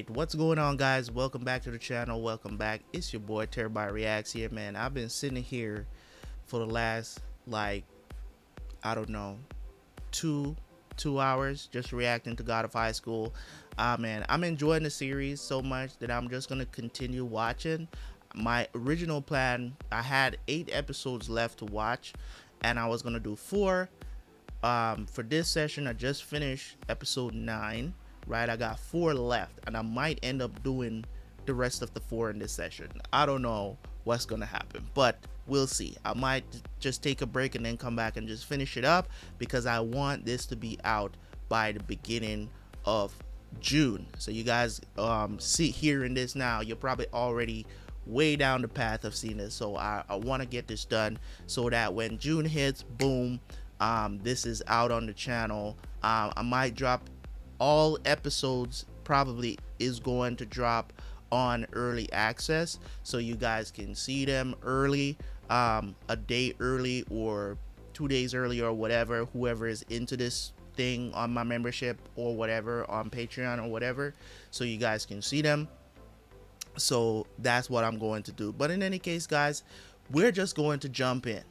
Alright, what's going on, guys? Welcome back to the channel. Welcome back. It's your boy Terabyte Reacts here, man. I've been sitting here for the last, like, I don't know, two hours just reacting to God of High School. Man, I'm enjoying the series so much that I'm just gonna continue watching. My original plan, I had 8 episodes left to watch, and I was gonna do 4. For this session, I just finished episode 9. Right, I got 4 left, and I might end up doing the rest of the 4 in this session. I don't know what's gonna happen, but we'll see. I might just take a break and then come back and just finish it up, because I want this to be out by the beginning of June. So you guys see hearing this now, you're probably already way down the path of seeing this. So I want to get this done so that when June hits, boom, this is out on the channel. I might drop all episodes, probably is going to drop on early access, so you guys can see them early, a day early or 2 days early or whatever, whoever is into this thing on my membership or whatever on Patreon or whatever, so you guys can see them. So that's what I'm going to do. But in any case, guys, we're just going to jump in.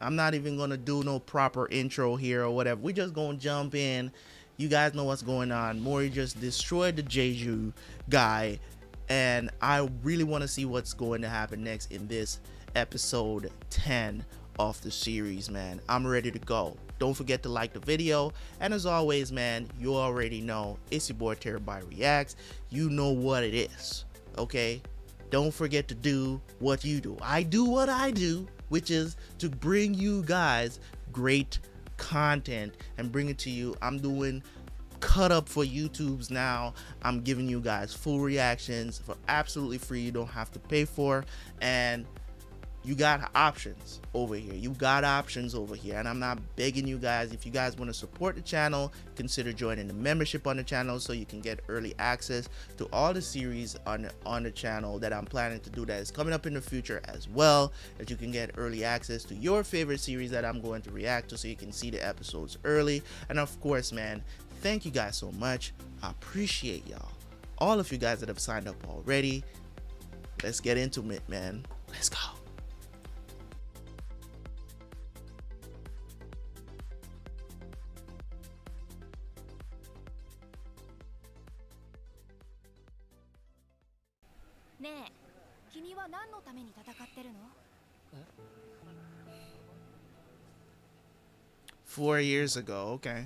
I'm not even going to do no proper intro here or whatever. We're just going to jump in. You guys know what's going on. Mori just destroyed the Jeju guy, and I really want to see what's going to happen next in this episode 10 of the series, man. I'm ready to go. Don't forget to like the video, and as always, man, you already know, it's your boy Terabyte Reacts. You know what it is, okay? Don't forget to do what you do. I do what I do, which is to bring you guys great content and bring it to you. I'm doing cut up for YouTubes now. I'm giving you guys full reactions for absolutely free. You don't have to pay for, and you got options over here. You got options over here, and I'm not begging you guys. If you guys want to support the channel, consider joining the membership on the channel so you can get early access to all the series on the channel that I'm planning to do, that is coming up in the future as well, that you can get early access to your favorite series that I'm going to react to, so you can see the episodes early. And of course, man, thank you guys so much. I appreciate y'all, all of you guys that have signed up already. Let's get into it, man. Let's go. Four years ago, okay.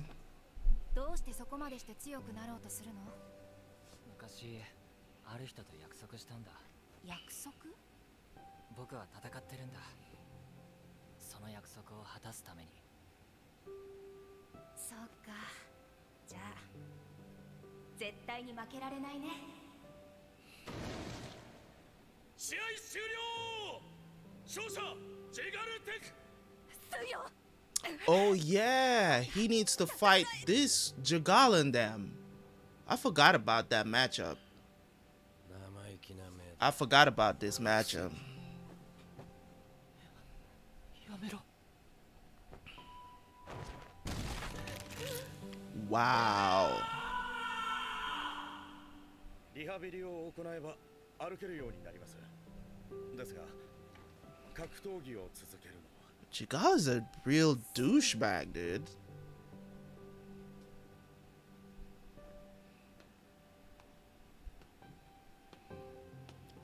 Oh yeah, he needs to fight this Jegal and them. I forgot about that matchup. I forgot about this matchup. Wow. Jegal is a real douchebag, dude.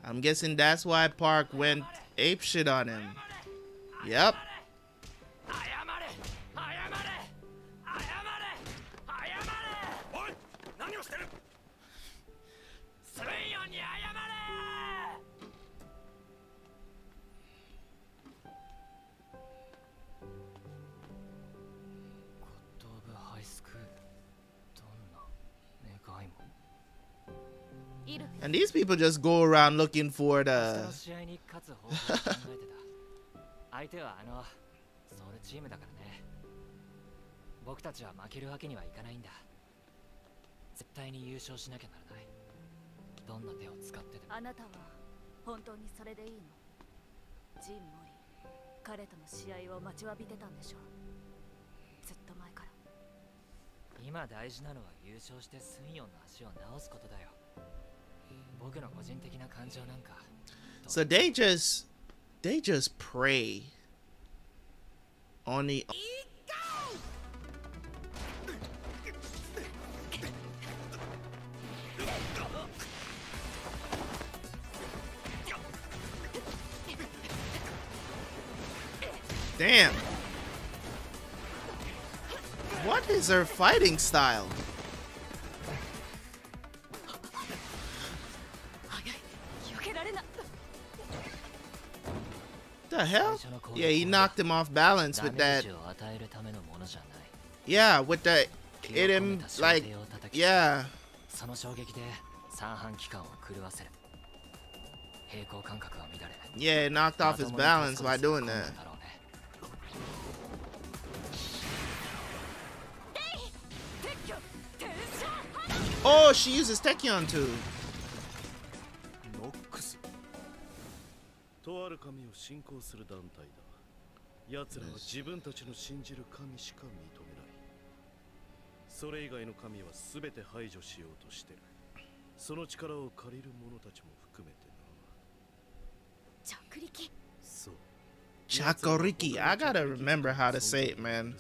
I'm guessing that's why Park went apeshit on him. Yep. And these people just go around looking for the So they just prey on the. Damn. What is her fighting style? The hell? Yeah, he knocked him off balance with that. Yeah, with that. Hit him like. Yeah. Yeah, it knocked off his balance by doing that. Oh, she uses Tachyon too. Chakoriki. I gotta remember how to say it, man.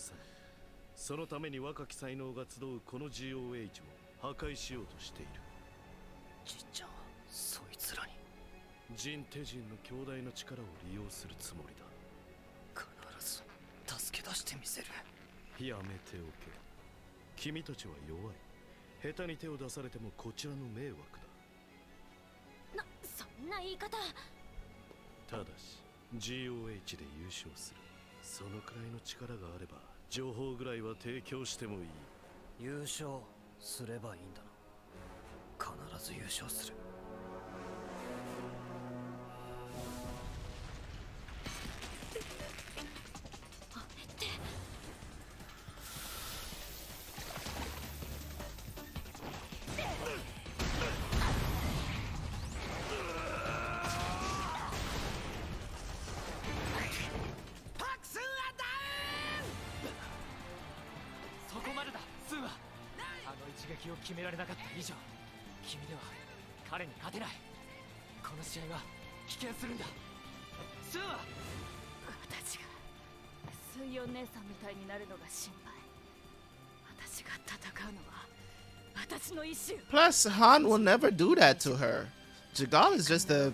Plus, Han will never do that to her. Jegal is just a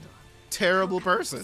terrible person.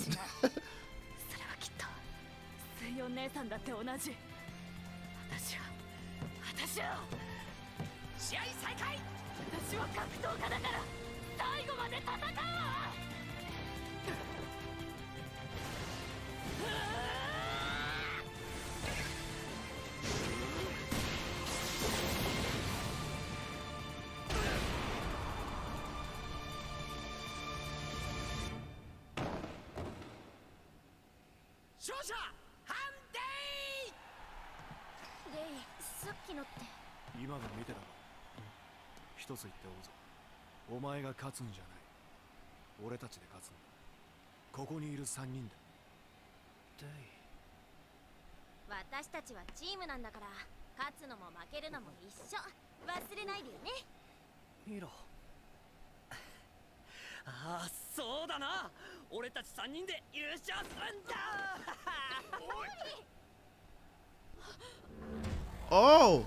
Oh,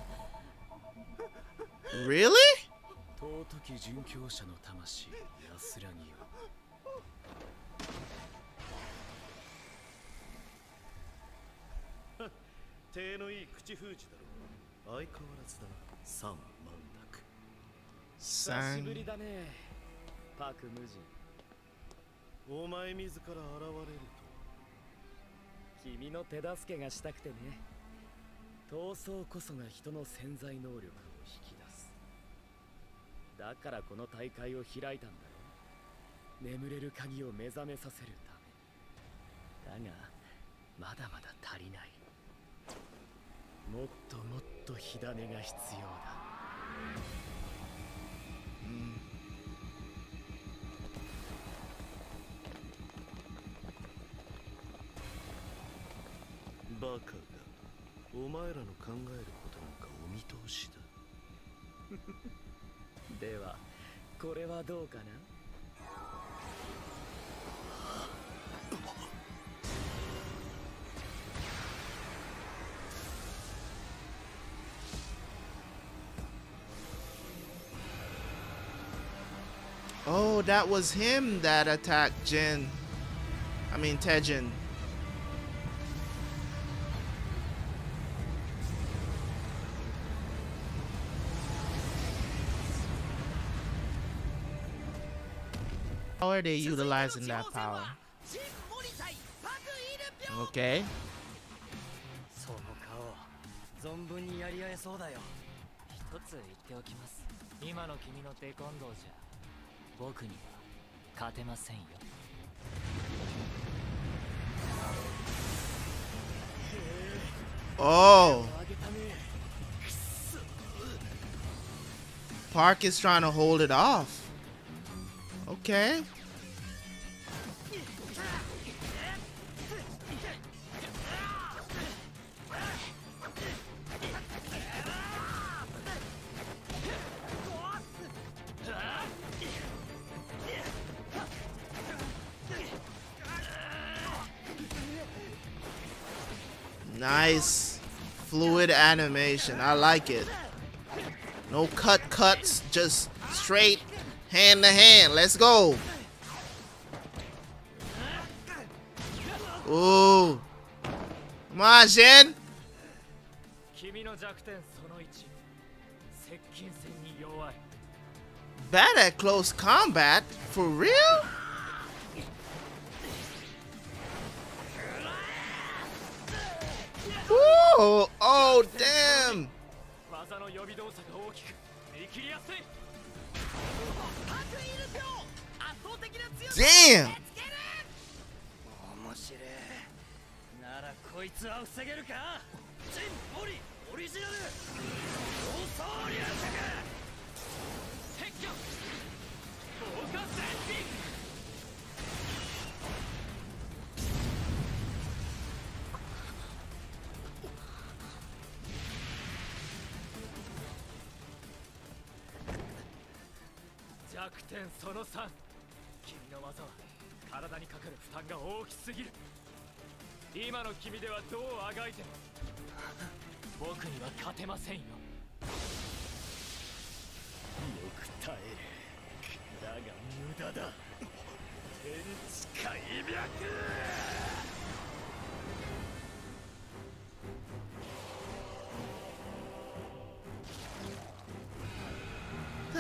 really? Oh, that was him that attacked Jin. I mean, Tachyon. How are they utilizing that power? Okay. Oh. Park is trying to hold it off. Okay. Nice fluid animation. I like it. No cuts, just straight hand to hand. Let's go. Ooh. Come on, Jin. Bad at close combat? For real? Ooh. Oh, damn. Damn! The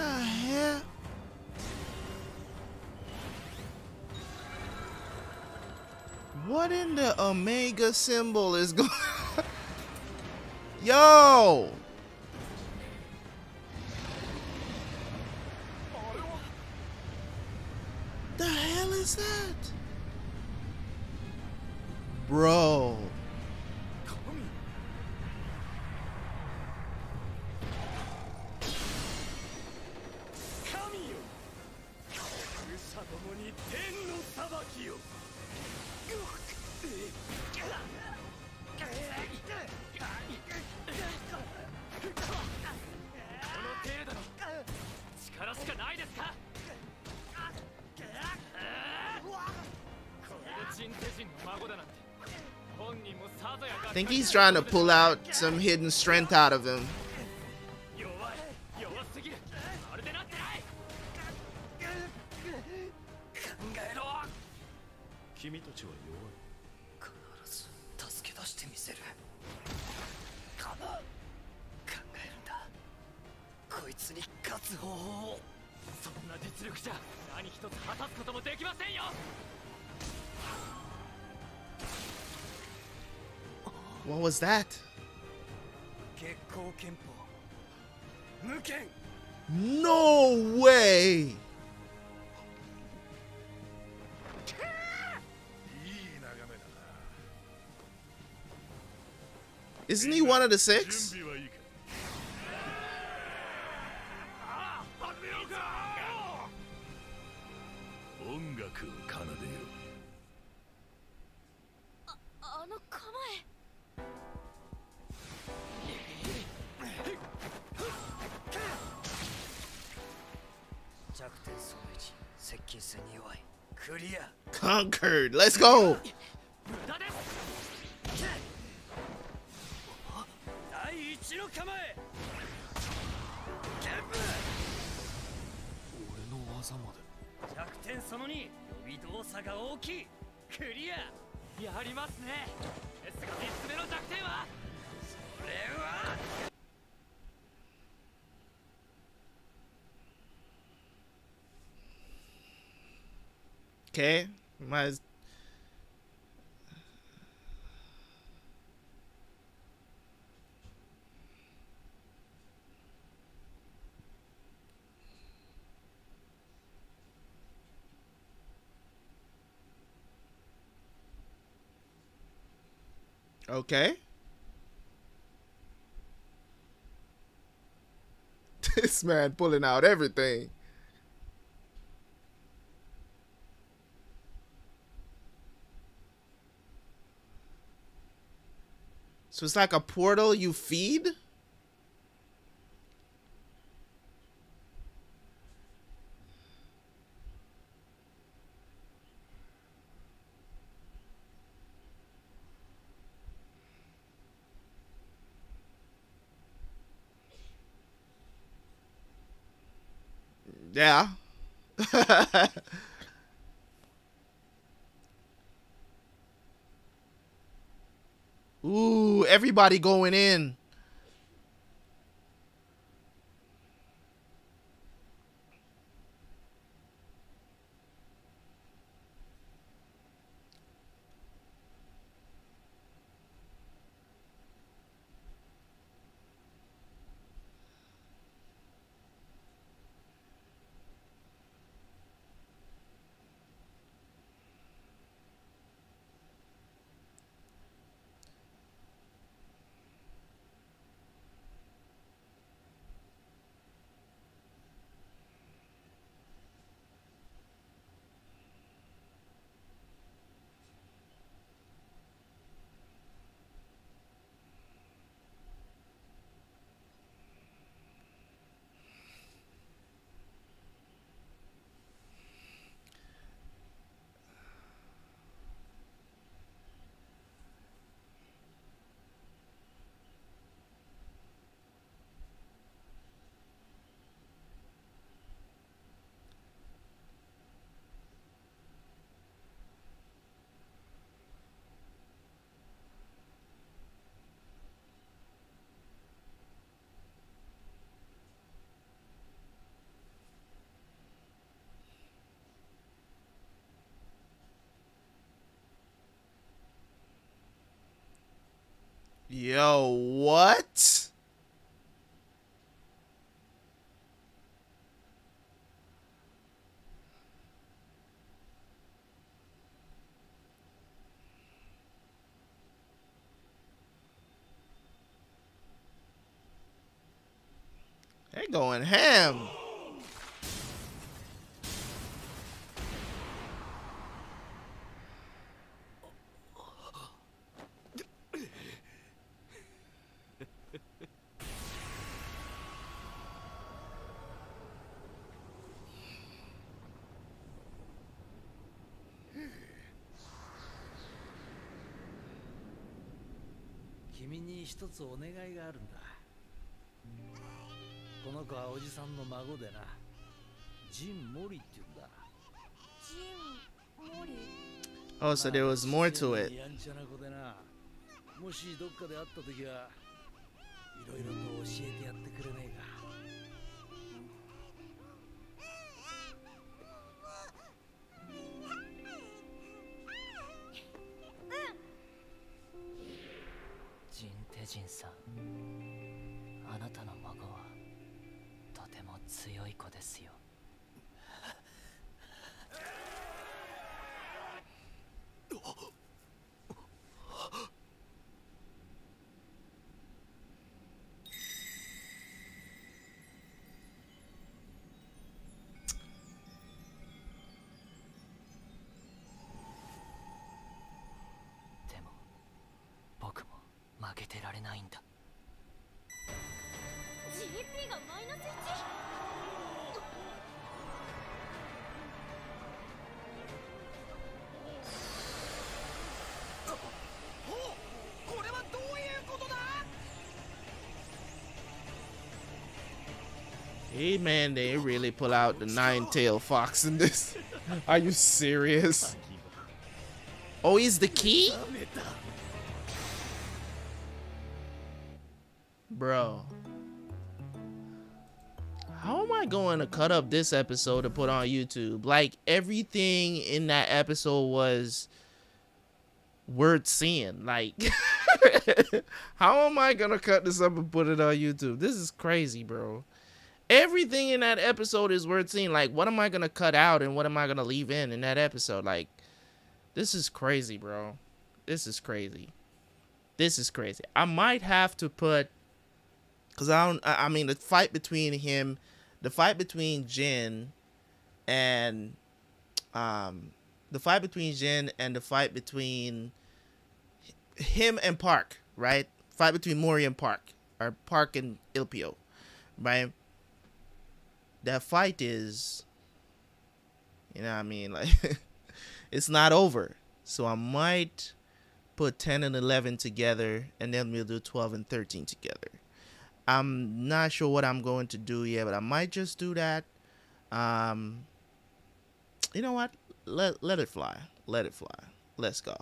hell? What in the Omega symbol is going? Yo! The hell is that? Bro. I think he's trying to pull out some hidden strength out of him. What was that? No way! Isn't he one of the six? Conquered. Let's go. Okay, mas okay. This man pulling out everything. So it's like a portal you feed? Yeah. Ooh, everybody going in. Yo, what? They're going ham. Oh, so there was more to it. Hey man, they really pull out the nine-tailed fox in this. Are you serious? Oh, he's the key? Bro. How am I going to cut up this episode to put on YouTube? Like, everything in that episode was worth seeing. Like, how am I going to cut this up and put it on YouTube? This is crazy, bro. Everything in that episode is worth seeing. Like, what am I going to cut out and what am I going to leave in that episode? Like, this is crazy, bro. This is crazy. This is crazy. I might have to put... Because I mean, the fight between him... The fight between Jin and the fight between him and Park, right? Fight between Mori and Park, or Park and Ilpyo, right? That fight is, you know what I mean? Like, it's not over. So I might put 10 and 11 together, and then we'll do 12 and 13 together. I'm not sure what I'm going to do yet, but I might just do that. You know what? Let it fly. Let it fly. Let's go.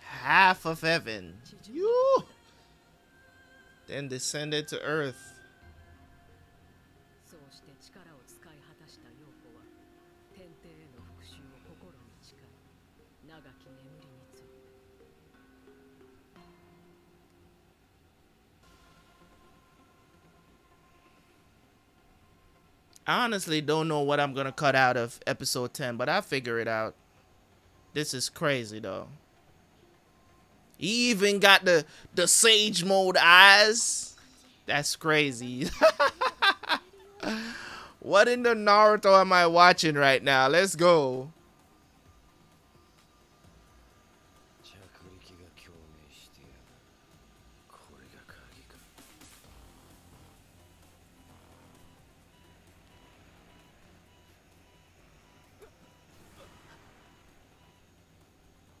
Half of heaven. You then descended to earth. I honestly don't know what I'm gonna cut out of episode 10, but I'll figure it out. This is crazy though. He even got the sage mode eyes. That's crazy. What in the Naruto am I watching right now? Let's go.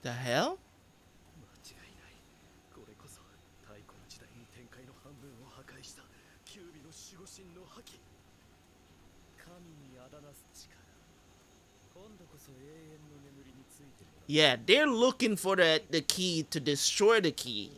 The hell? Yeah, they're looking for the key to destroy the key.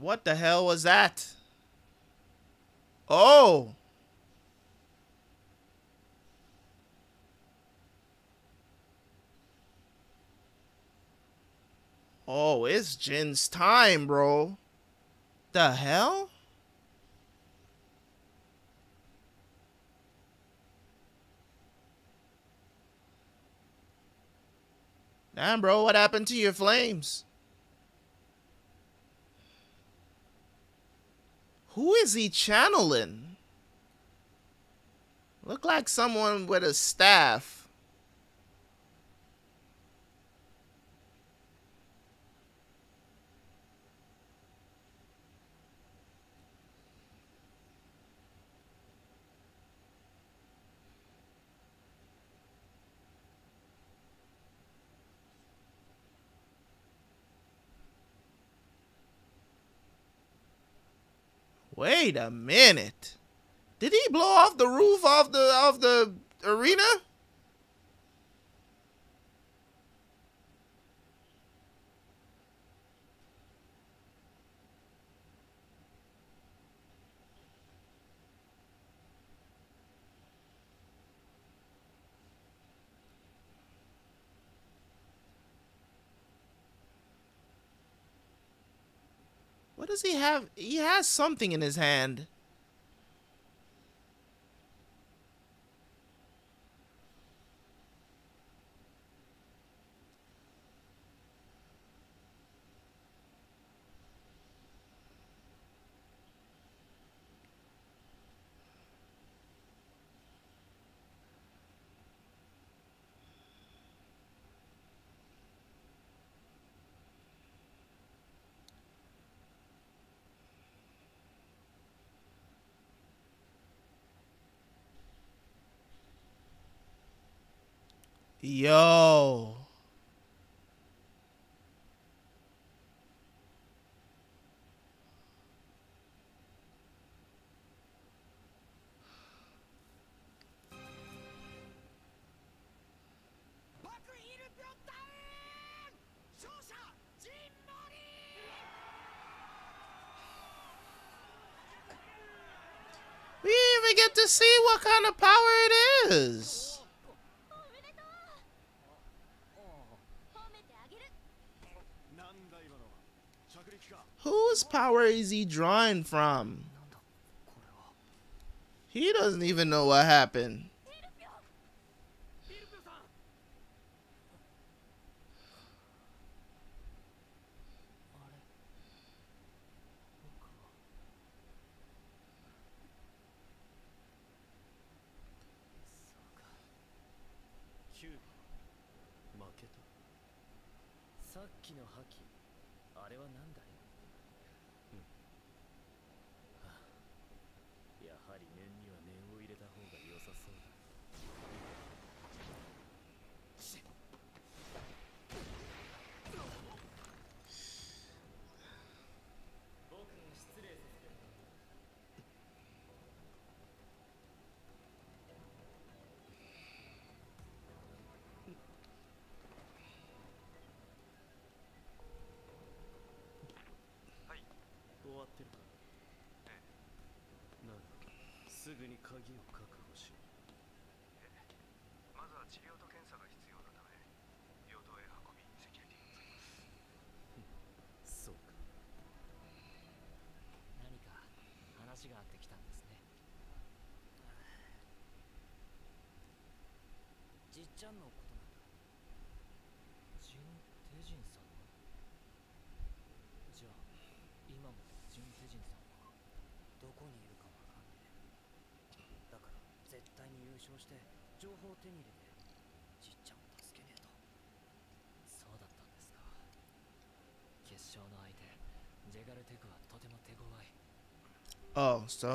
What the hell was that? Oh! Oh, it's Jin's time, bro. The hell? Damn, bro, what happened to your flames? Who is he channeling? Look like someone with a staff. Wait a minute. Did he blow off the roof of the arena? What does he have? He has something in his hand. Yo. We even get to see what kind of power it is. Whose power is he drawing from? He doesn't even know what happened. Oh, so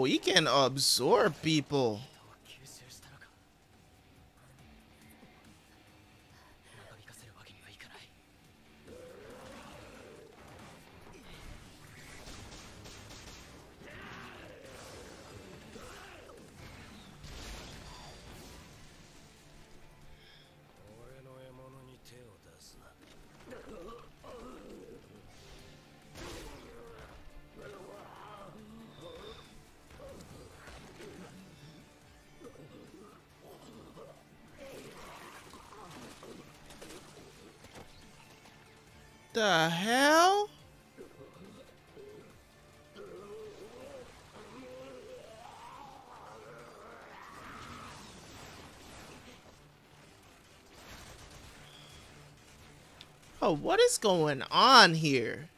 oh, he can absorb people. The hell? Oh, what is going on here?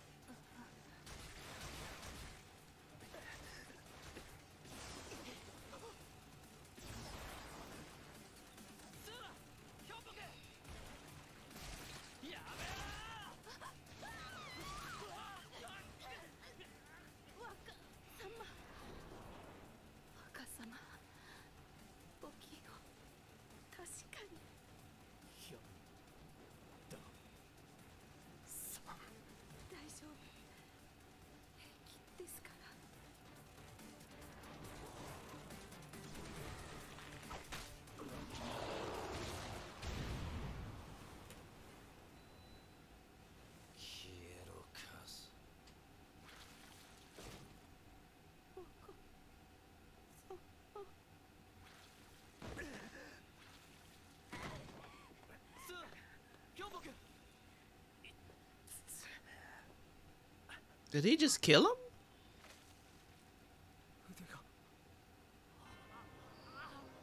Did he just kill him?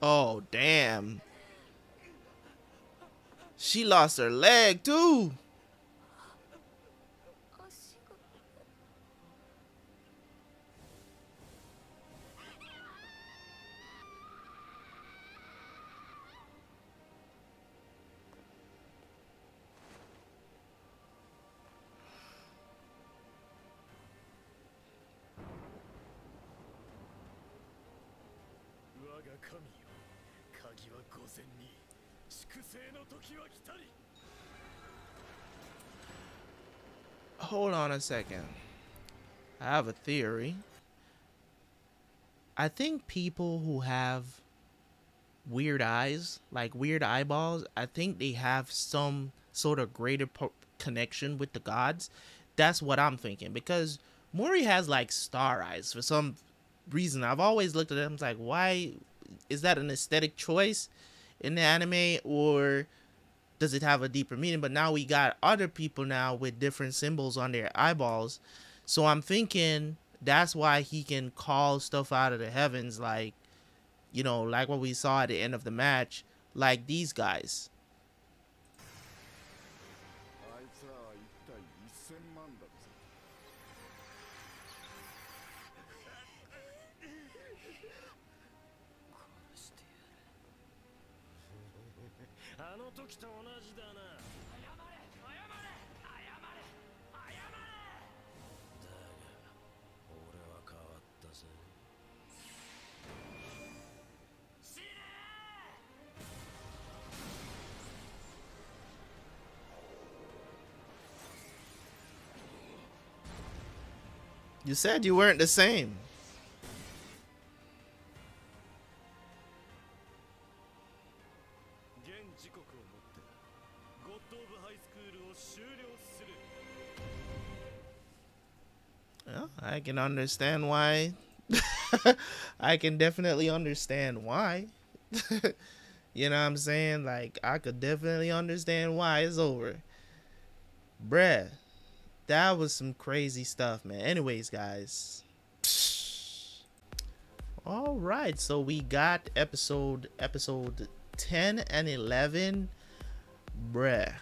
Oh, damn. She lost her leg, too. Hold on a second. I have a theory. I think people who have weird eyes, like weird eyeballs, I think they have some sort of greater connection with the gods. That's what I'm thinking, because Mori has like star eyes for some reason. I've always looked at them like, why is that an aesthetic choice in the anime, or does it have a deeper meaning? But now we got other people now with different symbols on their eyeballs, so I'm thinking that's why he can call stuff out of the heavens, like, you know, like what we saw at the end of the match, like these guys. You said you weren't the same. Well, I can understand why. I can definitely understand why. You know what I'm saying? Like, I could definitely understand why it's over. Bruh, that was some crazy stuff, man. Anyways, guys. All right, so we got episode 10 and 11. Bruh.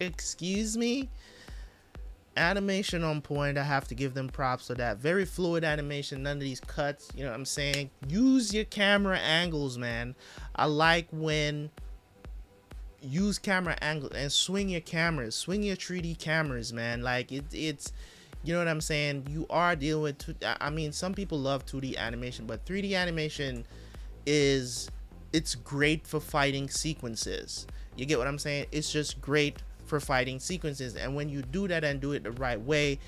Excuse me. Animation on point. I have to give them props for that. Very fluid animation, none of these cuts, you know what I'm saying? Use your camera angles, man. I like when use camera angles and swing your cameras, swing your 3D cameras, man. Like it's you know what I'm saying? You are dealing with I mean, some people love 2D animation, but 3D animation is it's great for fighting sequences. You get what I'm saying? It's just great for fighting sequences, and when you do that and do it the right way,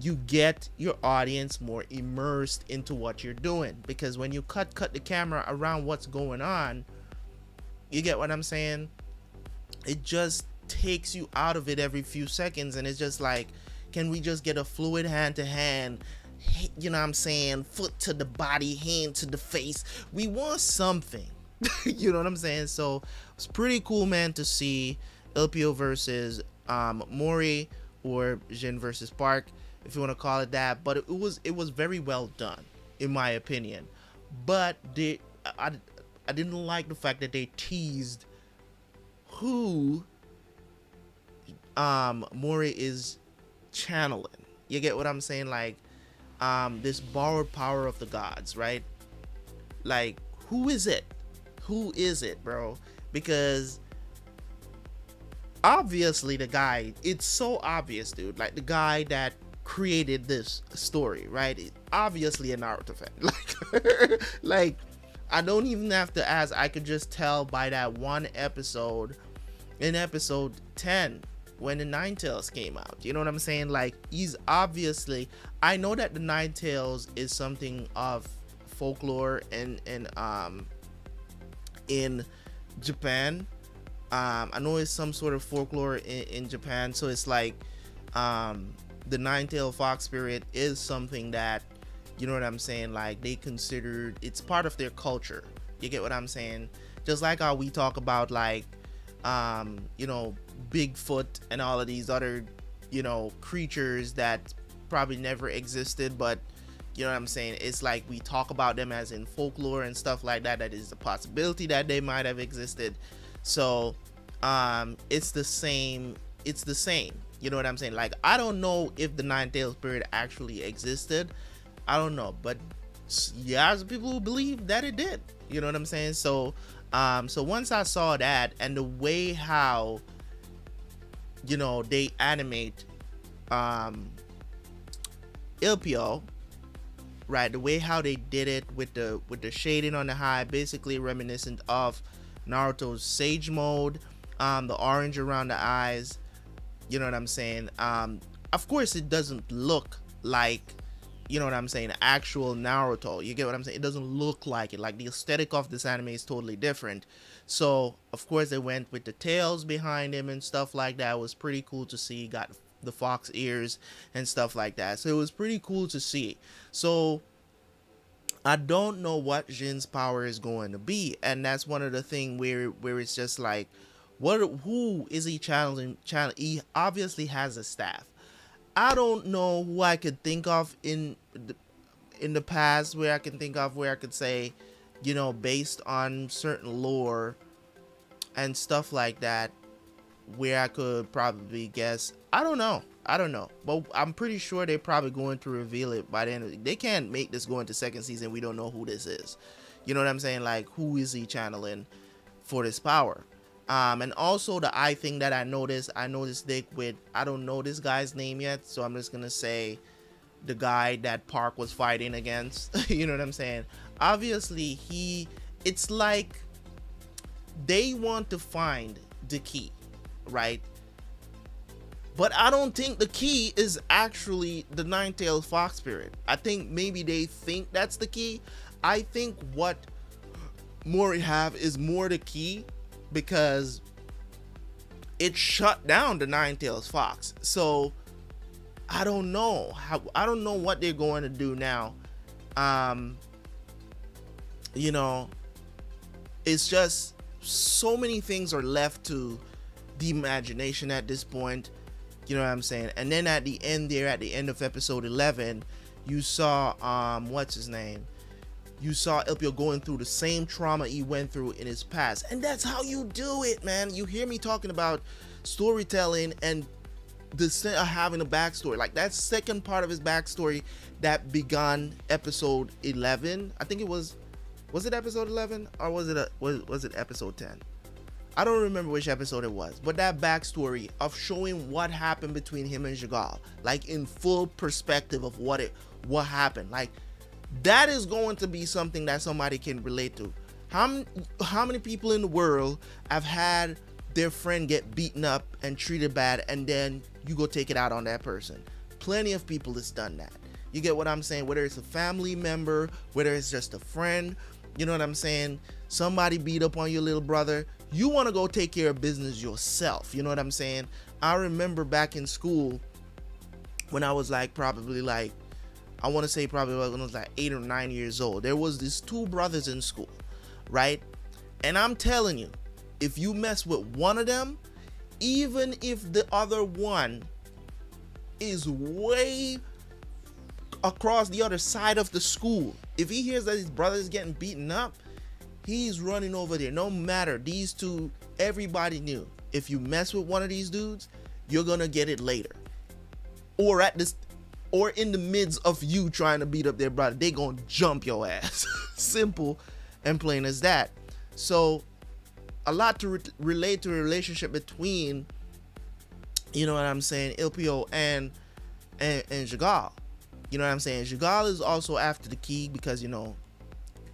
you get your audience more immersed into what you're doing, because when you cut the camera around what's going on, you get what I'm saying, it just takes you out of it every few seconds, and it's just like, can we just get a fluid hand-to-hand, you know what I'm saying, foot to the body, hand to the face? We want something. You know what I'm saying? So it's pretty cool, man, to see Ilpyo versus Mori, or Jin versus Park, if you want to call it that. But it was very well done, in my opinion. But I didn't like the fact that they teased who Mori is channeling. You get what I'm saying? Like this borrowed power of the gods, right? Like, who is it? Who is it, bro? Because obviously the guy, it's so obvious, dude, like the guy that created this story, right, is obviously a Naruto fan. Like like I don't even have to ask, I could just tell by that one episode in episode 10 when the Ninetales came out. You know what I'm saying? Like, he's obviously, I know that the Ninetales is something of folklore in Japan. I know it's some sort of folklore in Japan, so it's like the nine-tailed fox spirit is something that, you know what I'm saying, like they considered, it's part of their culture. You get what I'm saying? Just like how we talk about, like, you know, Bigfoot and all of these other you know, creatures that probably never existed, but you know what I'm saying, it's like we talk about them as in folklore and stuff like that. That is the possibility that they might have existed. So it's the same, you know what I'm saying? Like, I don't know if the nine-tailed spirit actually existed, I don't know, but yeah, there's people who believe that it did, you know what I'm saying? So so once I saw that, and the way how, you know, they animate Ilpyo, right, the way how they did it with the shading on the high, basically reminiscent of Naruto's sage mode, the orange around the eyes, you know what I'm saying? Of course it doesn't look like, you know what I'm saying, actual Naruto, you get what I'm saying? It doesn't look like it. Like, the aesthetic of this anime is totally different. So of course they went with the tails behind him and stuff like that. It was pretty cool to see. He got the fox ears and stuff like that, so it was pretty cool to see. So I don't know what Jin's power is going to be, and that's one of the thing where it's just like, what, who is he channeling? He obviously has a staff. I don't know who I could think of in the past where I can think of, where I could say, you know, based on certain lore and stuff like that, where I could probably guess. I don't know, but I'm pretty sure they're probably going to reveal it by the end of it. They can't make this go into second season, we don't know who this is, you know what I'm saying? Like, who is he channeling for this power? And also the eye thing that I noticed Dick with, I don't know this guy's name yet, so I'm just gonna say the guy that Park was fighting against. You know what I'm saying? Obviously he, it's like they want to find the key, right? But I don't think the key is actually the nine-tailed fox spirit. I think maybe they think that's the key. I think what Mori have is more the key, because it shut down the nine-tailed fox. So I don't know how, I don't know what they're going to do now. You know, it's just so many things are left to the imagination at this point, you know what I'm saying? And then at the end there, at the end of episode 11, you saw what's his name, you saw Ilpyo going through the same trauma he went through in his past. And that's how you do it, man. You hear me talking about storytelling and the having a backstory. Like, that second part of his backstory that began episode 11, I think it was it episode 11, or was it episode 10? I don't remember which episode it was, but that backstory of showing what happened between him and Jegal, like in full perspective of what happened, like that is going to be something that somebody can relate to. How many people in the world have had their friend get beaten up and treated bad, and then you go take it out on that person? Plenty of people has done that. You get what I'm saying? Whether it's a family member, whether it's just a friend, you know what I'm saying? Somebody beat up on your little brother, you want to go take care of business yourself, you know what I'm saying? I remember back in school when I was like probably like, I want to say probably when I was like 8 or 9 years old, there was these two brothers in school, right? And I'm telling you, if you mess with one of them, even if the other one is way across the other side of the school, if he hears that his brother is getting beaten up, he's running over there. No matter these two, everybody knew, if you mess with one of these dudes, you're gonna get it later, or at this, or in the midst of you trying to beat up their brother, they gonna jump your ass. Simple and plain as that. So a lot to relate to a relationship between, you know what I'm saying, Ilpyo and Jegal. You know what I'm saying? Jegal is also after the key because, you know,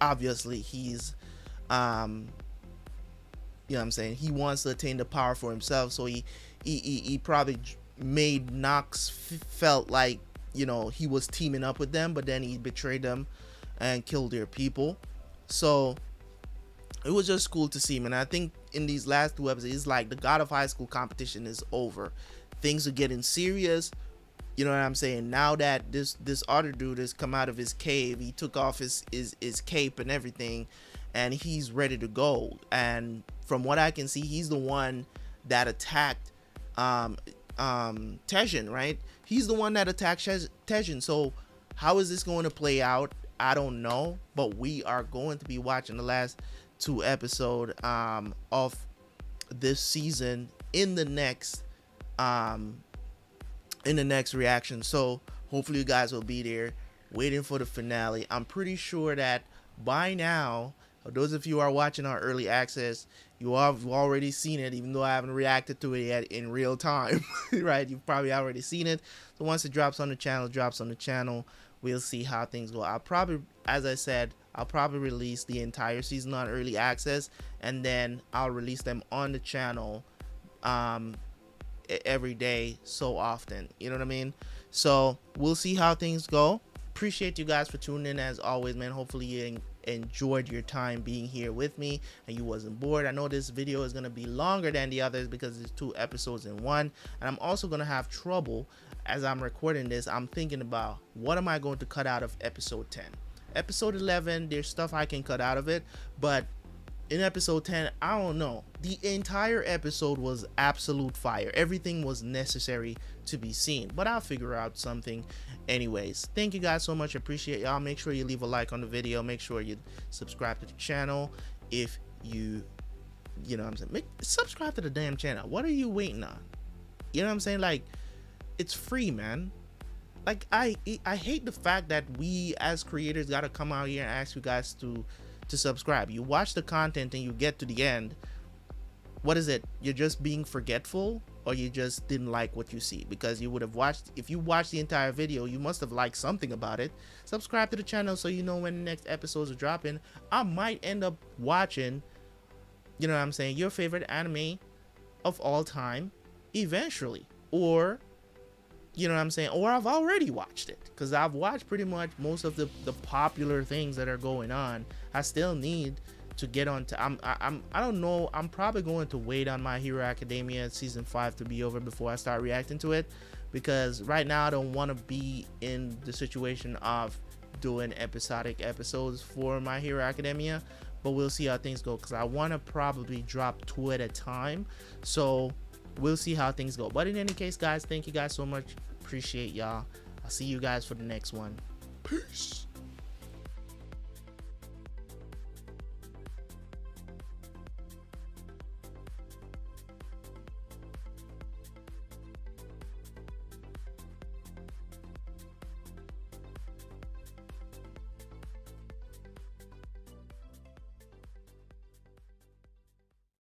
obviously he's you know what I'm saying, he wants to attain the power for himself. So he probably made Knox felt like, you know, he was teaming up with them, but then he betrayed them and killed their people. So it was just cool to see him. And I think in these last two episodes, it's like the God of High School competition is over, things are getting serious. You know what I'm saying? Now that this other dude has come out of his cave, he took off his cape and everything, and he's ready to go. And from what I can see, he's the one that attacked Tachyon, right? He's the one that attacked Tachyon. So how is this going to play out? I don't know, but we are going to be watching the last two episodes of this season in the next reaction. So hopefully you guys will be there waiting for the finale. I'm pretty sure that by now, those of you who are watching our early access, you have already seen it, even though I haven't reacted to it yet in real time, right? You've probably already seen it. So once it drops on the channel, it drops on the channel. We'll see how things go. I'll probably, as I said, I'll probably release the entire season on early access, and then I'll release them on the channel every day so often. You know what I mean? So we'll see how things go. Appreciate you guys for tuning in as always, man. Hopefully you enjoyed your time being here with me and you wasn't bored. I know this video is going to be longer than the others because there's two episodes in one, and I'm also going to have trouble as I'm recording this. I'm thinking about what am I going to cut out of episode 10. Episode 11, there's stuff I can cut out of it, but in episode 10, I don't know. The entire episode was absolute fire. Everything was necessary to be seen, but I'll figure out something anyways. Thank you guys so much. Appreciate y'all. Make sure you leave a like on the video. Make sure you subscribe to the channel. If you know what I'm saying, subscribe to the damn channel. What are you waiting on? You know what I'm saying? Like, it's free, man. Like, I hate the fact that we as creators got to come out here and ask you guys to subscribe. You watch the content and you get to the end. What is it? You're just being forgetful, or you just didn't like what you see? Because you would have watched, if you watched the entire video, you must have liked something about it. Subscribe to the channel so you know when the next episodes are dropping. I might end up watching, you know what I'm saying, your favorite anime of all time eventually, or you know what I'm saying, or I've already watched it, because I've watched pretty much most of the popular things that are going on. I still need to get on to, I don't know, I'm probably going to wait on My Hero Academia season 5 to be over before I start reacting to it, because right now I don't want to be in the situation of doing episodic episodes for My Hero Academia. But we'll see how things go, because I want to probably drop 2 at a time, so we'll see how things go. But in any case, guys, thank you guys so much. Appreciate y'all. I'll see you guys for the next one. Peace.